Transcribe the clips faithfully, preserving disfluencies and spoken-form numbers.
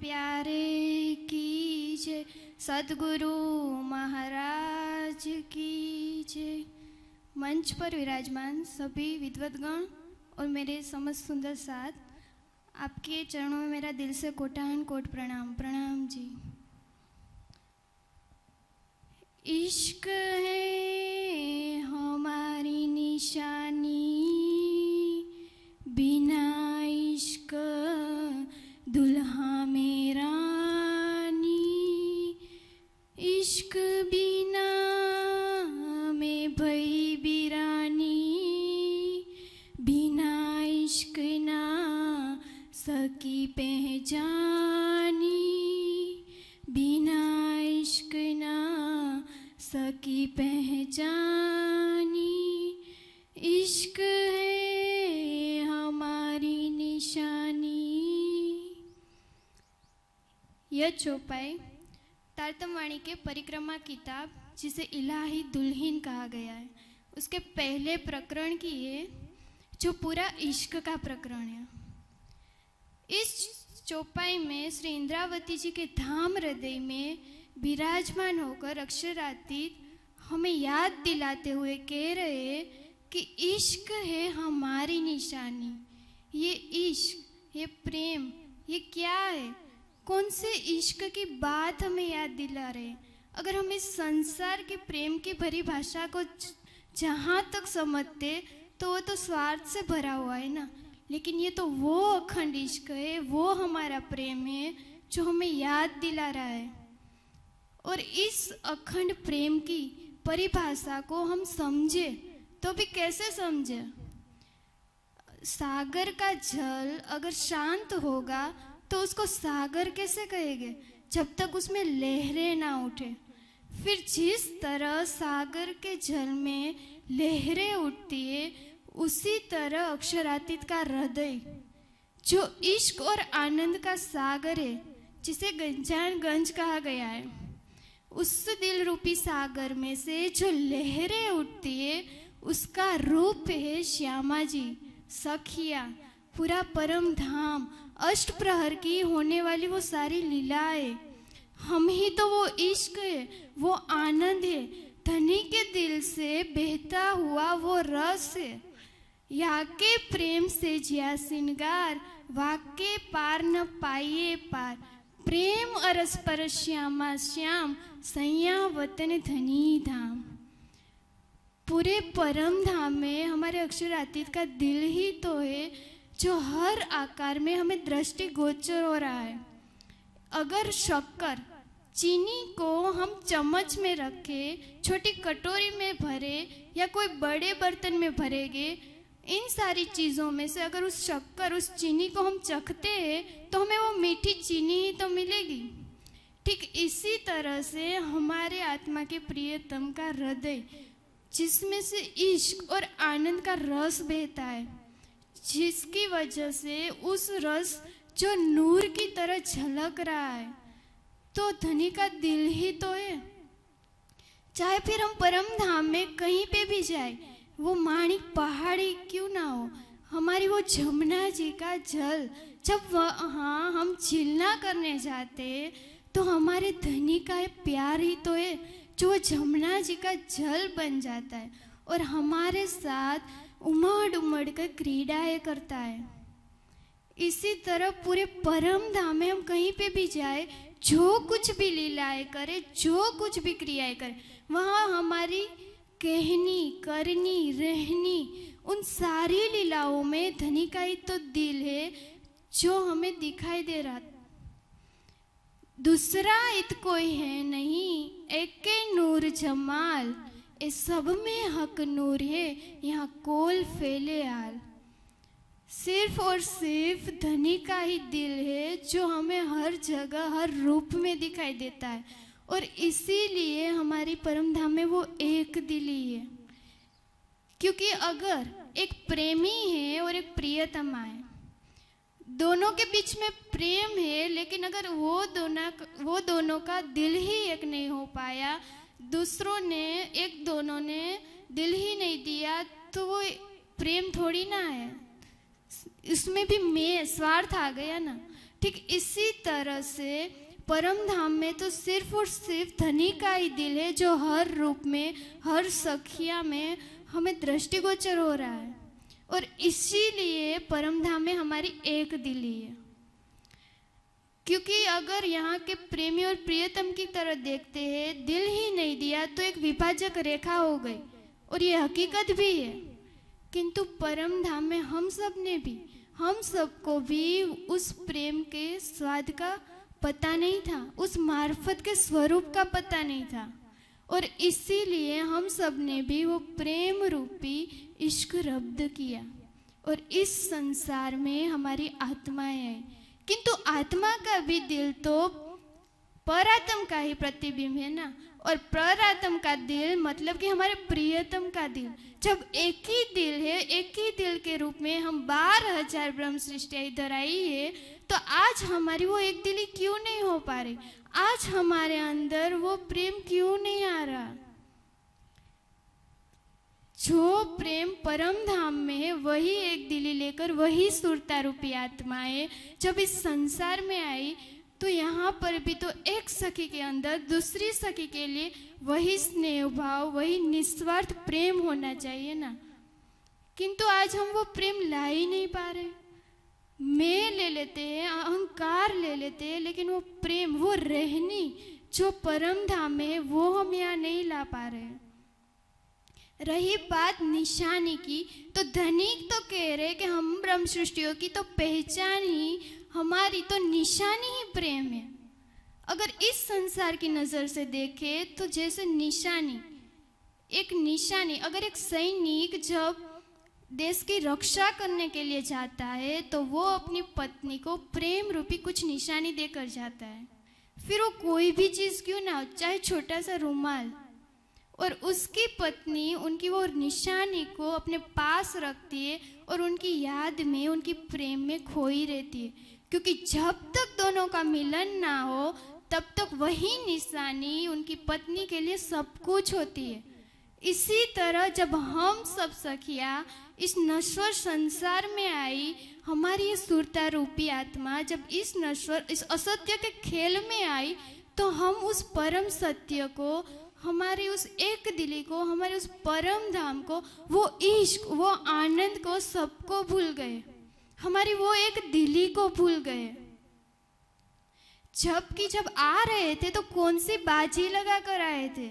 प्यारे की जय। सद्गुरु महाराज की जय। मंच पर विराजमान सभी विद्वद्गण और मेरे समस्त सुंदर साथ, आपके चरणों में मेरा दिल से कोटान कोट प्रणाम। प्रणाम जी। इश्क है हमारी निशानी, बिना इश्क दुल्हा में रानी। इश्क बिना में भई बिरानी, बिना इश्क ना सकी पहचानी। बिना इश्क ना सकी पहचानी। इश्क है हमारी निशानी। यह चौपाई तारतमवाणी के परिक्रमा किताब, जिसे इलाही दुल्हीन कहा गया है, उसके पहले प्रकरण की है, जो पूरा इश्क का प्रकरण है। इस चौपाई में श्री इंद्रावती जी के धाम हृदय में विराजमान होकर अक्षरातीत हमें याद दिलाते हुए कह रहे कि इश्क है हमारी निशानी। ये इश्क, ये प्रेम, ये क्या है? कौन से इश्क की बात हमें याद दिला रहे? अगर हम इस संसार के प्रेम की भरी भाषा को जहाँ तक समझते तो वो तो स्वार्थ से भरा हुआ है ना, लेकिन ये तो वो अखंड इश्क है, वो हमारा प्रेम है जो हमें याद दिला रहा है। और इस अखंड प्रेम की परिभाषा को हम समझे तो भी कैसे समझे? सागर का जल अगर शांत होगा तो उसको सागर कैसे कहेंगे, जब तक उसमें लहरें ना उठे। फिर जिस तरह सागर के जल में लहरें उठती है, उसी तरह अक्षरातीत का हृदय, जो इश्क और आनंद का सागर है, जिसे गंजानगंज कहा गया है, उस दिल रूपी सागर में से जो लहरें उठती है, उसका रूप है श्यामा जी, सखिया, पूरा परम धाम, अष्ट प्रहर की होने वाली वो सारी लीला है। हम ही तो वो इश्क है, वो आनंद है, धनी के दिल से बहता हुआ वो रस है। याके प्रेम से जिया सिंगार, वाके पार न पाइए पार। प्रेम अरस पर श्यामा श्याम, सैया वतन धनी धाम। पूरे परम धाम में हमारे अक्षरातीत का दिल ही तो है, जो हर आकार में हमें दृष्टि गोचर हो रहा है। अगर शक्कर चीनी को हम चम्मच में रखें, छोटी कटोरी में भरे या कोई बड़े बर्तन में भरेंगे, इन सारी चीज़ों में से अगर उस शक्कर, उस चीनी को हम चखते हैं तो हमें वो मीठी चीनी ही तो मिलेगी। ठीक इसी तरह से हमारे आत्मा के प्रियतम का हृदय, जिसमें से इश्क और आनंद का रस बहता है, जिसकी वजह से उस रस जो नूर की तरह झलक रहा है, तो धनी का दिल ही तो है। चाहे फिर हम परम धाम में कहीं पे भी जाए, वो माणिक पहाड़ी क्यों ना हो, हमारी वो जमुना जी का जल, जब वहाँ हम झिलना करने जाते तो हमारे धनी का ये प्यार ही तो है, जो जमुना जी का जल बन जाता है और हमारे साथ उमड़ उमड़ कर क्रीड़ाएँ करता है। इसी तरह पूरे परम धाम में हम कहीं पे भी जाए, जो कुछ भी लीलाएँ करे, जो कुछ भी क्रियाएँ करे, वहाँ हमारी कहनी, करनी, रहनी, उन सारी लीलाओं में धनी का ही तो दिल है जो हमें दिखाई दे रहा। दूसरा इत कोई है नहीं, एके नूर जमाल। इस सब में हक नूर है, यहाँ कोल फैले आल। सिर्फ और सिर्फ धनी का ही दिल है जो हमें हर जगह, हर रूप में दिखाई देता है, और इसीलिए हमारी परम धाम में वो एक दिली है। क्योंकि अगर एक प्रेमी है और एक प्रियतमा है, दोनों के बीच में प्रेम है, लेकिन अगर वो दोनों वो दोनों का दिल ही एक नहीं हो पाया, दूसरों ने एक दोनों ने दिल ही नहीं दिया, तो वो प्रेम थोड़ी ना है, उसमें भी मैं स्वार्थ आ गया ना। ठीक इसी तरह से परम धाम में तो सिर्फ और सिर्फ धनी का ही दिल है जो हर रूप में, हर सखिया में हमें दृष्टिगोचर हो रहा है, और इसीलिए परम धाम में हमारी एक दिली है। क्योंकि अगर यहाँ के प्रेमी और प्रियतम की तरह देखते हैं, दिल ही नहीं दिया तो एक विभाजक रेखा हो गई, और ये हकीकत भी है। किंतु परम धाम में हम सब ने भी, हम सबको भी उस प्रेम के स्वाद का पता नहीं था, उस मार्फत के स्वरूप का पता नहीं था, और इसीलिए हम सब ने भी वो प्रेम रूपी इश्क रब्द किया, और इस संसार में हमारी आत्माएं आई। किंतु आत्मा का भी दिल तो परातम का ही प्रतिबिंब है ना, और परातम का दिल मतलब कि हमारे प्रियतम का दिल। जब एक ही दिल है, एक ही दिल के रूप में हम बारह हजार ब्रह्म सृष्टियाँ इधर आई है, तो आज हमारी वो एक दिली क्यों नहीं हो पा रही? आज हमारे अंदर वो प्रेम क्यों नहीं आ रहा? जो प्रेम परम धाम में है, वही एक दिली लेकर वही सुरता रूपी आत्माएं जब इस संसार में आई, तो यहाँ पर भी तो एक सखी के अंदर दूसरी सखी के लिए वही स्नेह भाव, वही निस्वार्थ प्रेम होना चाहिए ना। किंतु आज हम वो प्रेम ला ही नहीं पा रहे। मैं ले लेते हैं, अहंकार ले लेते हैं, लेकिन वो प्रेम, वो रहनी जो परम धाम में है, वो हम यहाँ नहीं ला पा रहे हैं। रही बात निशानी की, तो धनिक तो कह रहे कि हम ब्रह्म सृष्टियों की तो पहचान ही, हमारी तो निशानी ही प्रेम है। अगर इस संसार की नज़र से देखें तो जैसे निशानी, एक निशानी, अगर एक सैनिक जब देश की रक्षा करने के लिए जाता है तो वो अपनी पत्नी को प्रेम रूपी कुछ निशानी देकर जाता है, फिर वो कोई भी चीज़ क्यों ना हो, चाहे छोटा सा रुमाल, और उसकी पत्नी उनकी वो निशानी को अपने पास रखती है और उनकी याद में, उनकी प्रेम में खोई रहती है। क्योंकि जब तक दोनों का मिलन ना हो, तब तक वही निशानी उनकी पत्नी के लिए सब कुछ होती है। इसी तरह जब हम सब सखिया इस नश्वर संसार में आई, हमारी ये सुरता रूपी आत्मा जब इस नश्वर, इस असत्य के खेल में आई, तो हम उस परम सत्य को, हमारी उस एक दिली को, हमारे उस परम धाम को, वो इश्क, वो आनंद को सबको भूल गए, हमारी वो एक दिली को भूल गए। जबकि जब आ रहे थे तो कौन सी बाजी लगा कर आए थे?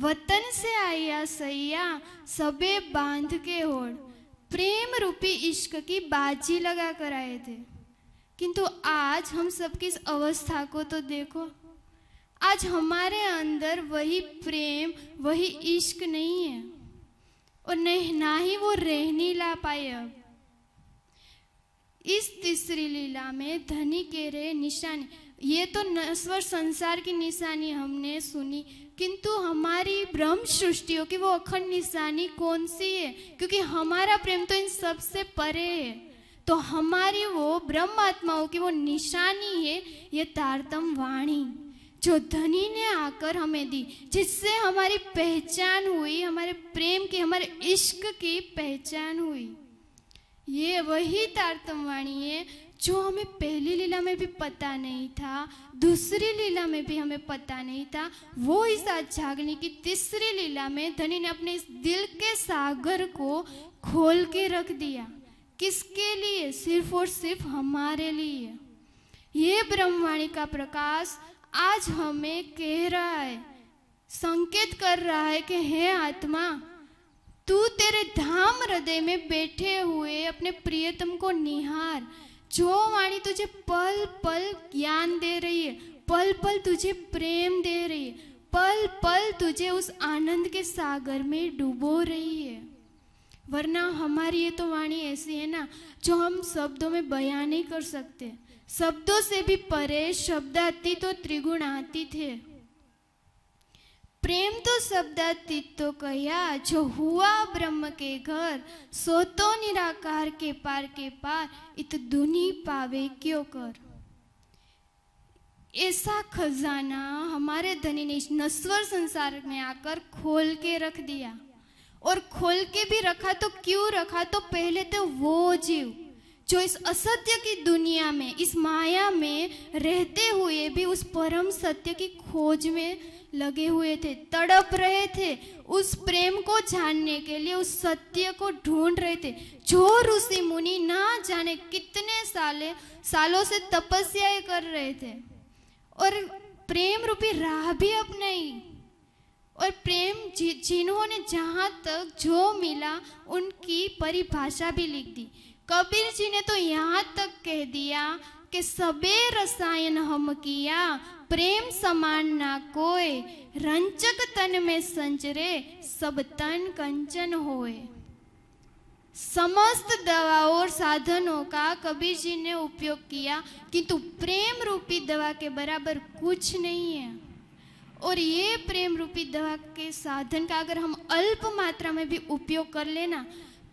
वतन से आया सैया सबे बांध के होड़, प्रेम रूपी इश्क की बाजी लगा कर आए थे। किंतु आज हम सबकी इस अवस्था को तो देखो, आज हमारे अंदर वही प्रेम, वही इश्क नहीं है, और नहीं ना ही वो रहनी ला पाए। अब इस तीसरी लीला में धनी के रे निशानी, ये तो नश्वर संसार की निशानी हमने सुनी, किंतु हमारी ब्रह्म सृष्टियों की वो अखंड निशानी कौन सी है? क्योंकि हमारा प्रेम तो इन सब से परे है, तो हमारी वो ब्रह्म आत्माओं की वो निशानी है, ये तारतम वाणी जो धनी ने आकर हमें दी, जिससे हमारी पहचान हुई, हमारे प्रेम की, हमारे इश्क की पहचान हुई। ये वही तारतम्यवाणी है जो हमें पहली लीला में भी पता नहीं था, दूसरी लीला में भी हमें पता नहीं था, वो इस आज जागने की तीसरी लीला में धनी ने अपने इस दिल के सागर को खोल के रख दिया। किसके लिए? सिर्फ और सिर्फ हमारे लिए। ये ब्रह्मवाणी का प्रकाश आज हमें कह रहा है, संकेत कर रहा है कि हे आत्मा, तू तेरे धाम हृदय में बैठे हुए अपने प्रियतम को निहार। जो वाणी तुझे पल पल ज्ञान दे रही है, पल पल तुझे प्रेम दे रही है, पल पल तुझे उस आनंद के सागर में डुबो रही है। वरना हमारी ये तो वाणी ऐसी है ना, जो हम शब्दों में बयान नहीं कर सकते। शब्दों से भी परे शब्दातीत तो त्रिगुणातीत है। प्रेम तो शब्दातीत तो कया, जो हुआ ब्रह्म के घर, सो तो निराकार के पार के पार, इत दुनी पावे क्यों कर। ऐसा खजाना हमारे धनी ने नश्वर संसार में आकर खोल के रख दिया, और खोल के भी रखा तो क्यों रखा? तो पहले तो वो जीव जो इस असत्य की दुनिया में, इस माया में रहते हुए भी उस परम सत्य की खोज में लगे हुए थे, तड़प रहे थे उस प्रेम को जानने के लिए, उस सत्य को ढूंढ रहे थे। जो ऋषि मुनि ना जाने कितने साले सालों से तपस्याएं कर रहे थे और प्रेम रूपी राह भी अपनाई, और प्रेम जि, जिन्होंने जहाँ तक जो मिला उनकी परिभाषा भी लिख दी। कबीर जी ने तो यहाँ तक कह दिया कि सबे रसायन हम किया प्रेम समान ना कोई, रंचक तन में संजरे सब तन कंचन होए। समस्त दवाओं और साधनों का कबीर जी ने उपयोग किया, किंतु प्रेम रूपी दवा के बराबर कुछ नहीं है। और ये प्रेम रूपी दवा के साधन का अगर हम अल्प मात्रा में भी उपयोग कर लेना,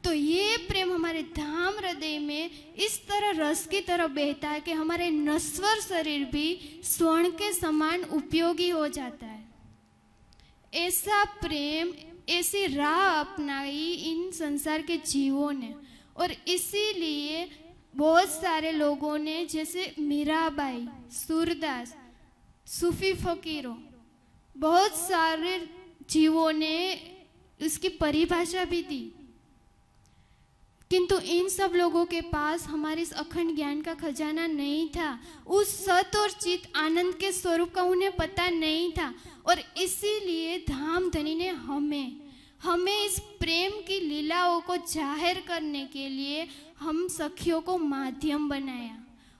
तो ये प्रेम हमारे धाम हृदय में इस तरह रस की तरह बहता है कि हमारे नश्वर शरीर भी स्वर्ण के समान उपयोगी हो जाता है। ऐसा प्रेम, ऐसी राह अपनाई इन संसार के जीवों ने, और इसीलिए बहुत सारे लोगों ने, जैसे मीराबाई, सूरदास, सूफी फकीरों, बहुत सारे जीवों ने उसकी परिभाषा भी दी, किंतु इन सब लोगों के पास हमारे इस अखंड ज्ञान का खजाना नहीं था। उस सत और चित आनंद के स्वरूप का उन्हें पता नहीं था, और इसीलिए धाम धनी ने हमें हमें इस प्रेम की लीलाओं को जाहिर करने के लिए हम सखियों को माध्यम बनाया,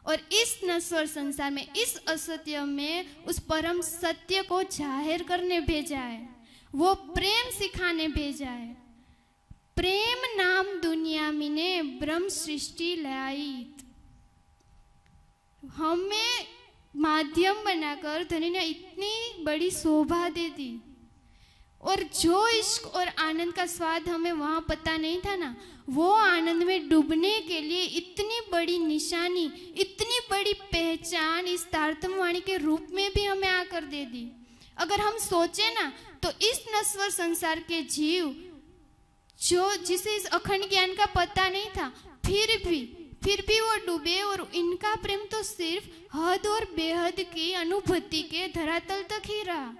और इस नश्वर संसार में, इस असत्य में उस परम सत्य को जाहिर करने भेजा है, वो प्रेम सिखाने भेजा है। प्रेम नाम दुनिया मिने ब्रह्म सृष्टि लाई, हमें माध्यम बनाकर धनी ने इतनी बड़ी शोभा दे दी। और जो इश्क और आनंद का स्वाद हमें वहाँ पता नहीं था ना, वो आनंद में डूबने के लिए इतनी बड़ी निशानी, इतनी बड़ी पहचान इस तारतम्यवाणी के रूप में भी हमें आकर दे दी। अगर हम सोचे ना, तो इस नश्वर संसार के जीव जो जिसे इस अखंड ज्ञान का पता नहीं था, फिर भी फिर भी वो डूबे, और इनका प्रेम तो सिर्फ हद और बेहद की अनुभूति के धरातल तक ही रहा।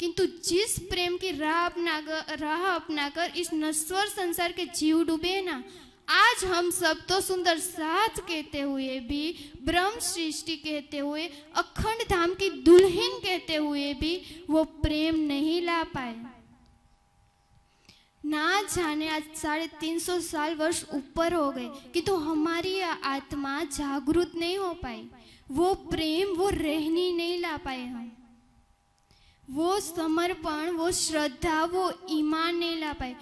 किंतु जिस प्रेम की राह अपना राह अपनाकर इस नश्वर संसार के जीव डूबे ना, आज हम सब तो सुंदर साथ कहते हुए भी, ब्रह्म सृष्टि कहते हुए, अखंड धाम की दुल्हन कहते हुए भी वो प्रेम नहीं ला पाए। ना जाने आज साढ़े तीन सौ साल वर्ष ऊपर हो गए, किंतु हमारी आत्मा जागरूक नहीं हो पाई, वो प्रेम, वो रहनी नहीं ला पाए हम, वो समर्पण, वो श्रद्धा, वो ईमान नहीं ला पाए।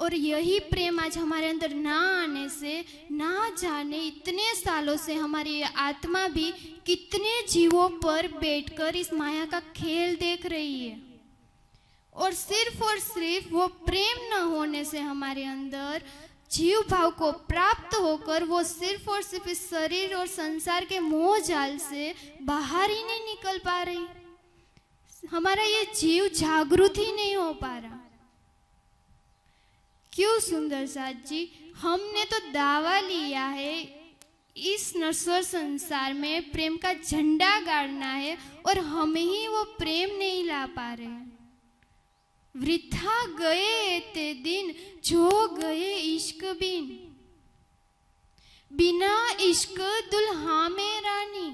और यही प्रेम आज हमारे अंदर ना आने से, ना जाने इतने सालों से हमारी आत्मा भी कितने जीवों पर बैठकर इस माया का खेल देख रही है, और सिर्फ और सिर्फ वो प्रेम न होने से हमारे अंदर जीव भाव को प्राप्त होकर वो सिर्फ और सिर्फ इस शरीर और संसार के मोह जाल से बाहर ही नहीं निकल पा रही। हमारा ये जीव जागृत ही नहीं हो पा रहा। क्यों सुंदर साथ जी, हमने तो दावा लिया है इस नश्वर संसार में प्रेम का झंडा गाड़ना है, और हम ही वो प्रेम नहीं ला पा रहे। वृथा गए ते दिन जो गए इश्क बिन, बिना इश्क दुल्हा में रानी।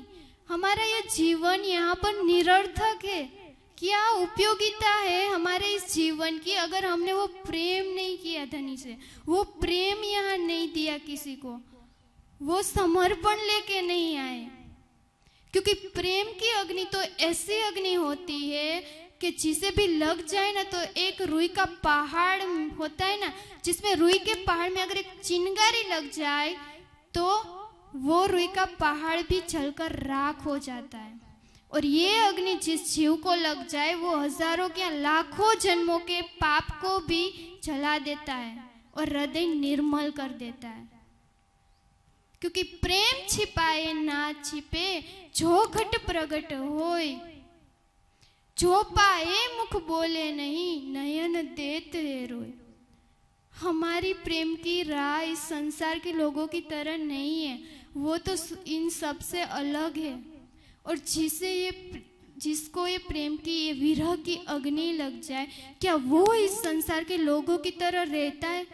हमारा ये जीवन यहाँ पर निरर्थक है। क्या उपयोगिता है हमारे इस जीवन की अगर हमने वो प्रेम नहीं किया धनी से, वो प्रेम यहाँ नहीं दिया किसी को, वो समर्पण लेके नहीं आए। क्योंकि प्रेम की अग्नि तो ऐसी अग्नि होती है कि जिसे भी लग जाए ना, तो एक रुई का पहाड़ होता है ना, जिसमें रुई के पहाड़ में अगर एक चिंगारी लग जाए तो वो रुई का पहाड़ भी जलकर राख हो जाता है। और ये अग्नि जिस जीव को लग जाए वो हजारों क्या लाखों जन्मों के पाप को भी जला देता है और हृदय निर्मल कर देता है। क्योंकि प्रेम छिपाए ना छिपे जो घट प्रगट होए, जो पाए मुख बोले नहीं, नयन देत है रोए। हमारी प्रेम की राह इस संसार के लोगों की तरह नहीं है, वो तो इन सब से अलग है। और जिसे ये जिसको ये प्रेम की ये विरह की अग्नि लग जाए, क्या वो इस संसार के लोगों की तरह रहता है?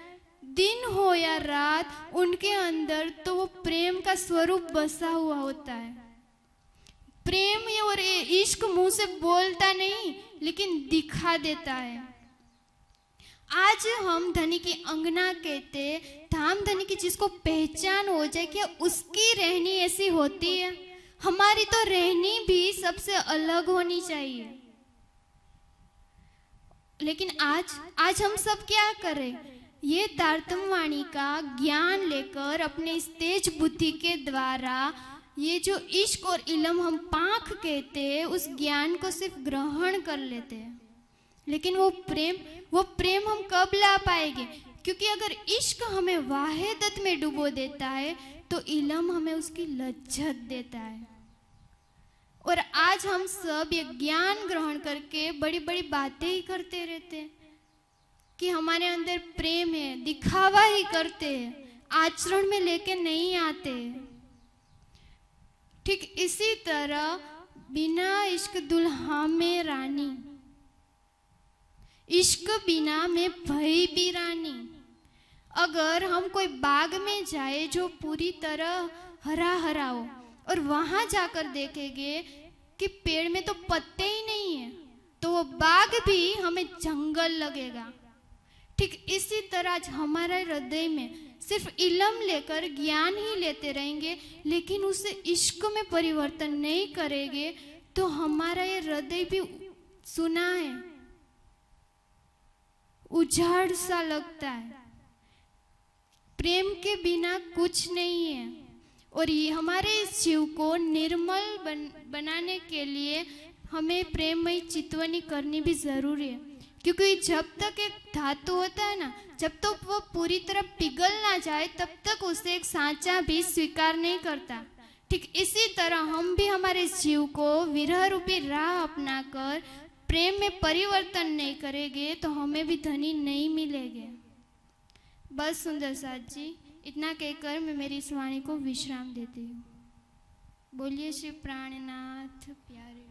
दिन हो या रात उनके अंदर तो वो प्रेम का स्वरूप बसा हुआ होता है। प्रेम और इश्क मुंह से बोलता नहीं लेकिन दिखा देता है। आज हम धनी की अंगना कहते, धाम धनी की जिसको पहचान हो जाए कि उसकी रहनी ऐसी होती है। हमारी तो रहनी भी सबसे अलग होनी चाहिए, लेकिन आज आज हम सब क्या करें? ये तारतम्यवाणी का ज्ञान लेकर अपने इस तेज बुद्धि के द्वारा ये जो इश्क और इलम हम पाख कहते हैं, उस ज्ञान को सिर्फ ग्रहण कर लेते हैं, लेकिन वो प्रेम वो प्रेम हम कब ला पाएंगे? क्योंकि अगर इश्क हमें वाहिदत में डुबो देता है तो इलम हमें उसकी लज्जत देता है। और आज हम सब ये ज्ञान ग्रहण करके बड़ी बड़ी बातें ही करते रहते हैं कि हमारे अंदर प्रेम है, दिखावा ही करते हैं, आचरण में लेके नहीं आते। ठीक इसी तरह बिना इश्क दुल्हा में रानी, इश्क बिना में भई भी रानी। अगर हम कोई बाग में जाए जो पूरी तरह हरा हरा हो और वहां जाकर देखेंगे कि पेड़ में तो पत्ते ही नहीं है, तो वो बाग भी हमें जंगल लगेगा। ठीक इसी तरह आज हमारे हृदय में सिर्फ इलम लेकर ज्ञान ही लेते रहेंगे लेकिन उसे इश्क में परिवर्तन नहीं करेंगे तो हमारा ये हृदय भी सुना है, उजाड़ सा लगता है। प्रेम के बिना कुछ नहीं है। और ये हमारे इस जीव को निर्मल बन, बनाने के लिए हमें प्रेममय चितवनी करनी भी जरूरी है, क्योंकि जब तक एक धातु होता है ना, जब तक तो वो पूरी तरह पिघल ना जाए तब तक उसे एक सांचा भी स्वीकार नहीं करता। ठीक इसी तरह हम भी हमारे जीव को विरह रूपी राह अपनाकर प्रेम में परिवर्तन नहीं करेंगे तो हमें भी धनी नहीं मिलेंगे। बस सुंदर साथ जी, इतना कहकर मैं मेरी इस वाणी को विश्राम देती हूँ। बोलिए श्री प्राणनाथ प्यारे।